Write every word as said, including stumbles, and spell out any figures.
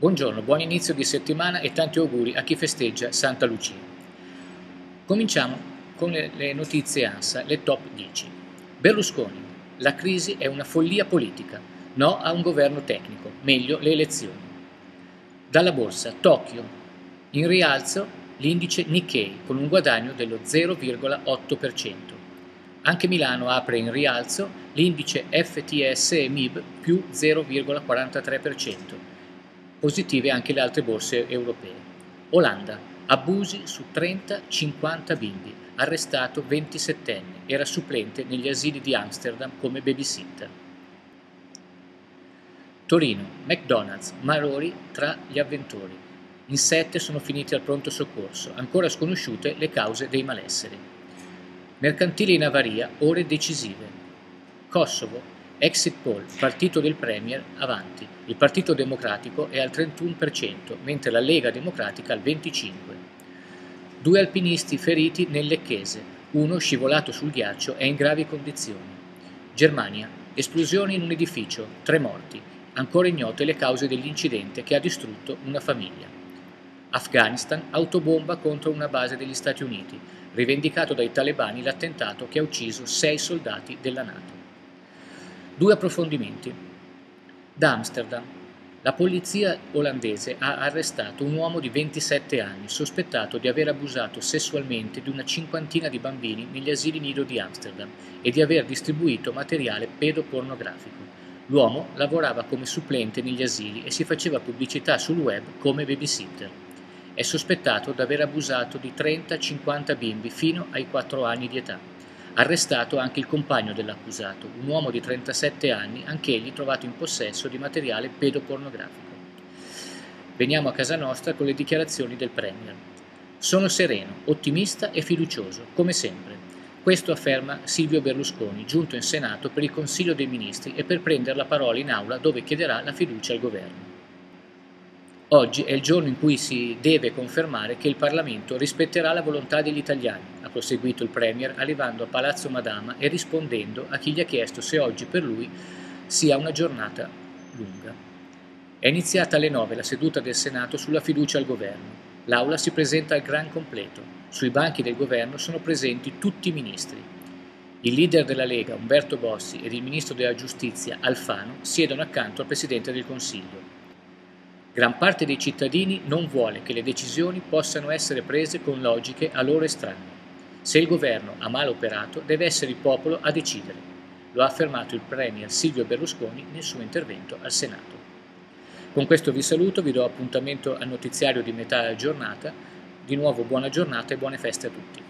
Buongiorno, buon inizio di settimana e tanti auguri a chi festeggia Santa Lucia. Cominciamo con le, le notizie ANSA, le top dieci. Berlusconi, la crisi è una follia politica, no a un governo tecnico, meglio le elezioni. Dalla borsa, Tokyo, in rialzo l'indice Nikkei con un guadagno dello zero virgola otto per cento. Anche Milano apre in rialzo l'indice F T S E M I B più zero virgola quarantatré per cento. Positive anche le altre borse europee. Olanda, abusi su trenta cinquanta bimbi, arrestato ventisettenne, era supplente negli asili di Amsterdam come babysitter. Torino, McDonald's, malori tra gli avventori. In sette sono finiti al pronto soccorso, ancora sconosciute le cause dei malesseri. Mercantile in avaria, ore decisive. Kosovo, Exit Pol, partito del Premier, avanti. Il Partito Democratico è al trentuno per cento, mentre la Lega Democratica al venticinque per cento. Due alpinisti feriti nel Lecchese, uno scivolato sul ghiaccio è in gravi condizioni. Germania, esplosione in un edificio, tre morti, ancora ignote le cause dell'incidente che ha distrutto una famiglia. Afghanistan, autobomba contro una base degli Stati Uniti, rivendicato dai talebani l'attentato che ha ucciso sei soldati della NATO. Due approfondimenti. Da Amsterdam, la polizia olandese ha arrestato un uomo di ventisette anni sospettato di aver abusato sessualmente di una cinquantina di bambini negli asili nido di Amsterdam e di aver distribuito materiale pedopornografico. L'uomo lavorava come supplente negli asili e si faceva pubblicità sul web come babysitter. È sospettato di aver abusato di trenta cinquanta bimbi fino ai quattro anni di età. Arrestato anche il compagno dell'accusato, un uomo di trentasette anni, anch'egli trovato in possesso di materiale pedopornografico. Veniamo a casa nostra con le dichiarazioni del Premier. Sono sereno, ottimista e fiducioso, come sempre. Questo afferma Silvio Berlusconi, giunto in Senato per il Consiglio dei Ministri e per prendere la parola in aula dove chiederà la fiducia al governo. Oggi è il giorno in cui si deve confermare che il Parlamento rispetterà la volontà degli italiani, ha proseguito il Premier arrivando a Palazzo Madama e rispondendo a chi gli ha chiesto se oggi per lui sia una giornata lunga. È iniziata alle nove la seduta del Senato sulla fiducia al governo. L'aula si presenta al gran completo. Sui banchi del governo sono presenti tutti i ministri. Il leader della Lega, Umberto Bossi, ed il ministro della Giustizia, Alfano, siedono accanto al Presidente del Consiglio. Gran parte dei cittadini non vuole che le decisioni possano essere prese con logiche a loro estranee. Se il governo ha mal operato, deve essere il popolo a decidere. Lo ha affermato il Premier Silvio Berlusconi nel suo intervento al Senato. Con questo vi saluto, vi do appuntamento al notiziario di metà giornata. Di nuovo buona giornata e buone feste a tutti.